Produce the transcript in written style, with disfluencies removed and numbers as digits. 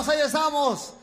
estamos, ahí estamos.